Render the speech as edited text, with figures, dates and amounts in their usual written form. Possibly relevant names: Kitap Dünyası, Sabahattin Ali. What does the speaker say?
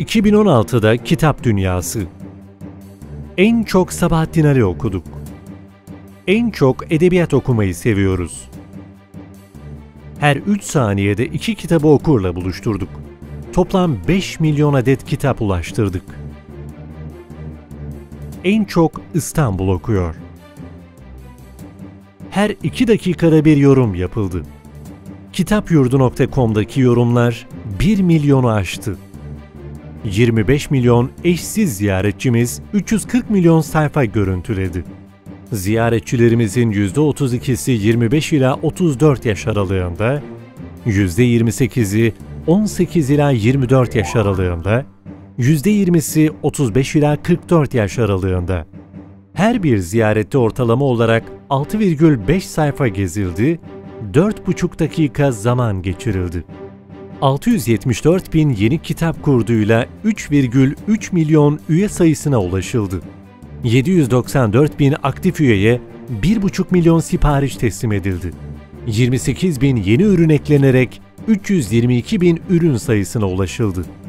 2016'da Kitap Dünyası. En çok Sabahattin Ali okuduk. En çok edebiyat okumayı seviyoruz. Her 3 saniyede 2 kitabı okurla buluşturduk. Toplam 5 milyon adet kitap ulaştırdık. En çok İstanbul okuyor. Her 2 dakikada bir yorum yapıldı. Kitapyurdu.com'daki yorumlar 1 milyonu aştı. 25 milyon eşsiz ziyaretçimiz 340 milyon sayfa görüntüledi. Ziyaretçilerimizin %32'si 25 ila 34 yaş aralığında, %28'i 18 ila 24 yaş aralığında, %20'si 35 ila 44 yaş aralığında. Her bir ziyarette ortalama olarak 6,5 sayfa gezildi, 4,5 dakika zaman geçirildi. 674 bin yeni kitap kurduyla 3,3 milyon üye sayısına ulaşıldı. 794 bin aktif üyeye 1,5 milyon sipariş teslim edildi. 28 bin yeni ürün eklenerek 322 bin ürün sayısına ulaşıldı.